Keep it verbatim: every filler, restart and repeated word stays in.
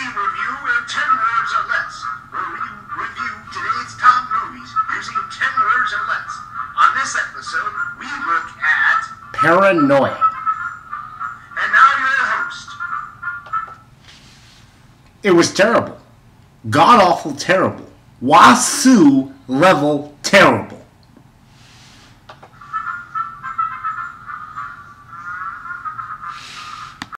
review in ten words or less, where we review today's top movies using ten words or less. On this episode, we look at... Paranoia. And now you're the host. It was terrible. God-awful terrible. Wasu level terrible.